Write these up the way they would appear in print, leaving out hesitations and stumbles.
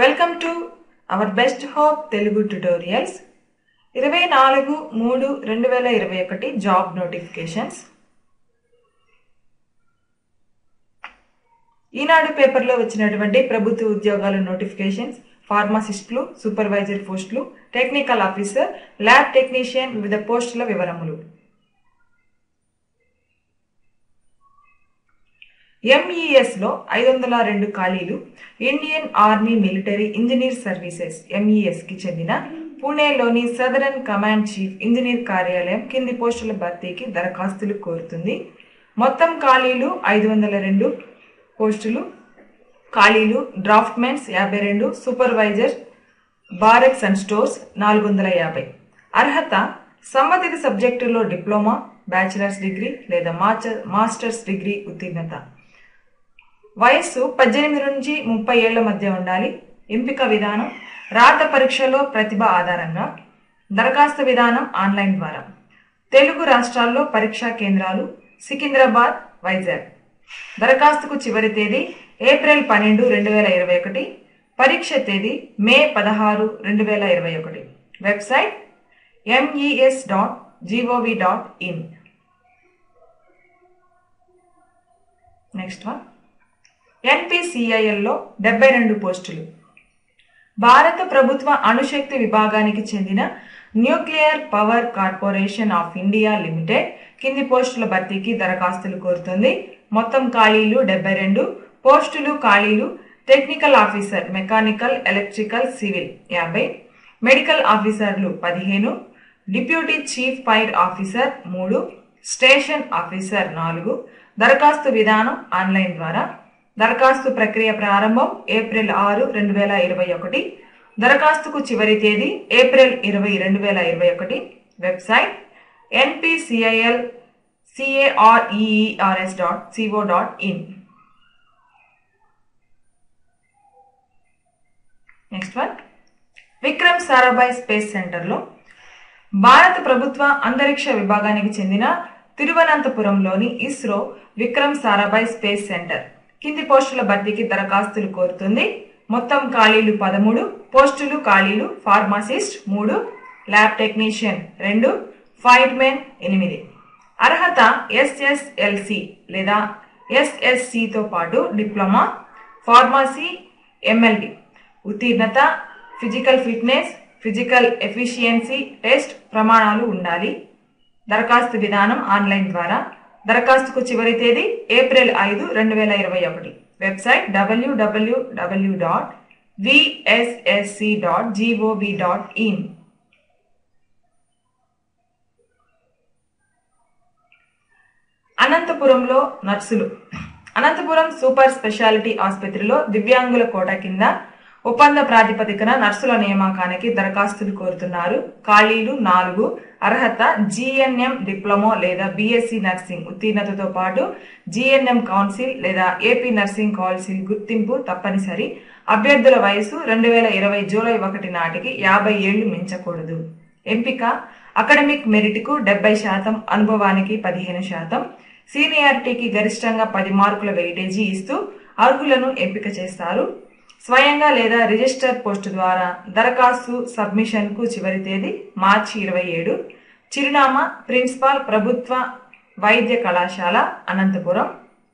Welcome to our Best Hope Telugu Tutorials 24-3-2021 Job Notifications Eenadu paper లో వచ్చినటువంటి ప్రభుత్వ ఉద్యోగాల నోటిఫికేషన్స్ ఫార్మసిస్టులు సూపర్వైజర్ పోస్టులు టెక్నికల్ ఆఫీసర్ ల్యాబ్ టెక్నీషియన్ వివిధ పోస్టుల వివరములు MES లో 502 ఖాళీలు Indian army military engineer services MES కి చెందిన పూణేలోని సదరన్ కమాండ్ చీఫ్ ఇంజనీర్ కార్యాలయం కింది పోస్టుల భర్తీకి దరఖాస్తులు కోరుతుంది మొత్తం ఖాళీలు 502 పోస్టులు ఖాళీలు draughtsmen 52 supervisor barracks and stores 450 అర్హత సంబంధిత సబ్జెక్టులో డిప్లొమా బ్యాచిలర్స్ డిగ్రీ లేదా మాస్టర్స్ డిగ్రీ ఉత్తీర్ణత వయస్సు 18 నుంచి 30 ఏళ్ల మధ్య ఉండాలి ఎంపిక విధానం రాత పరీక్షలో ప్రతిభ ఆధారంగా దరఖాస్తు విధానం ఆన్లైన్ ద్వారా తెలుగు రాష్ట్రాల్లో పరీక్షా కేంద్రాలు సికింద్రాబాద్ వైజాగ్ దరఖాస్తుకు చివరి తేదీ ఏప్రిల్ 12-2021 పరీక్ష తేదీ May 16-2021 website mes.gov.in next one NPCIL లో 72 పోస్టులు భారత ప్రభుత్వ అణుశక్తి విభాగానికి చెందిన nuclear power corporation of India limited కింది పోస్టుల భర్తీకి దరఖాస్తులు కోరుతుంది మొత్తం ఖాళీలు 72 పోస్టులు ఖాళీలు technical officer mechanical electrical civil 50 medical ఆఫీసర్లు 15 deputy chief fire officer 3 station officer 4 దరఖాస్తు విధానం ఆన్లైన్ ద్వారా దరఖాస్తు ప్రక్రియ ప్రారంభం ఏప్రిల్ 6-2021 దరఖాస్తుకు చివరి తేదీ April 20-2021 website npcilcareers.co.in next one Vikram Sarabhai space సెంటర్లో భారత ప్రభుత్వ అంతరిక్ష విభాగానికి చెందిన తిరువనంతపురంలోని ISRO Vikram Sarabhai space centre కింది పోస్టుల భర్తీకి దరఖాస్తులు కోరుతుంది మొత్తం ఖాళీలు 13 పోస్టులు ఖాళీలు ఫార్మసిస్ట్ 3 ల్యాబ్ టెక్నీషియన్ 2 ఫైర్మెన్ 8 అర్హత SSLC లేదా SSC తో పాటు డిప్లొమా ఫార్మసీ MLB ఉత్తీర్ణత physical fitness physical efficiency test ప్రమాణాలు ఉండాలి దరఖాస్తు విధానం ఆన్లైన్ ద్వారా దరఖాస్తుకు చివరి తేదీ ఏప్రిల్ 5-2021 వెబ్సైట్ www.vssc.gov.in అనంతపురంలో నర్సులు అనంతపురం సూపర్ స్పెషాలిటీ ఆసుపత్రిలో దివ్యాంగుల కోటా కింద ఒప్పంద ప్రాతిపదికన నర్సుల నియామకానికి దరఖాస్తులు కోరుతున్నారు ఖాళీలు 4 అర్హత GNM డిప్లొమా లేదా BSc నర్సింగ్ ఉత్తీర్ణతతో పాటు GNM కౌన్సిల్ లేదా AP నర్సింగ్ కౌన్సిల్ గుర్తింపు తప్పనిసరి అభ్యర్థుల వయసు 2020 జూలై 1 నాటికి 50 ఏళ్లు మించకూడదు ఎంపిక అకాడమిక్ మెరిట్కు 70% అనుభవానికి 15% సీనియారిటీకి గరిష్టంగా 10 మార్కుల వెయిటేజీ ఇస్తూ అర్హులను ఎంపిక చేస్తారు స్వయంగా లేదా రిజిస్టర్ పోస్ట్ ద్వారా దరఖాస్తు సబ్మిషన్ కు చివరి తేదీ మార్చి 27 చిరునామా ప్రిన్సిపాల్ ప్రభుత్వ వైద్య కళాశాల Anantapuram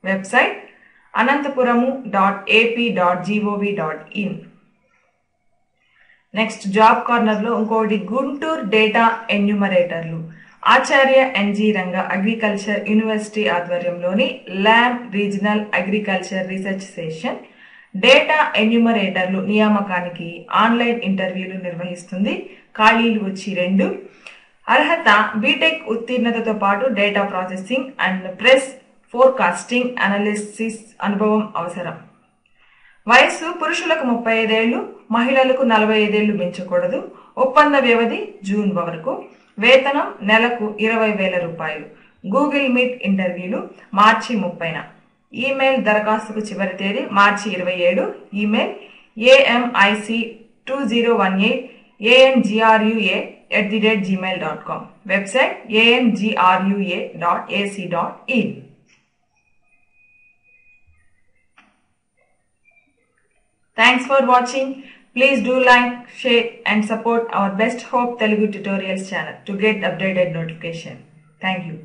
website anantapuramu.ap.gov.in next job corner లో ఇంకోటి గుంటూరు డేటా ఎన్యూమరేటర్లు Acharya NG Ranga agriculture university ఆధ్వర్యంలోని lab regional agriculture research session data ఎన్యూమరేటర్లు నియామకానికి ఆన్లైన్ ఇంటర్వ్యూలు నిర్వహిస్తుంది ఖాళీలు వచ్చి 2 అర్హత బీటెక్ ఉత్తీర్ణతతో పాటు data processing and press forecasting analysis అనుభవం అవసరం వయస్సు పురుషులకు 35 ఏళ్లు మహిళలకు 45 ఏళ్లు మించకూడదు ఒప్పంద వ్యవధి జూన్ వరకు వేతనం నెలకు 20,000 రూపాయలు గూగుల్ మీట్ ఇంటర్వ్యూలు మార్చి 30న ఈమెయిల్ దరఖాస్తుకు చివరి తేదీ మార్చి 27 ఈమెయిల్ amIC2018 angrua@gmail.com వెబ్సైట్ angrua.ac.in Thanks for watching. Please do like, share and support our Best Hope Telugu Tutorials channel to get updated notification. Thank you.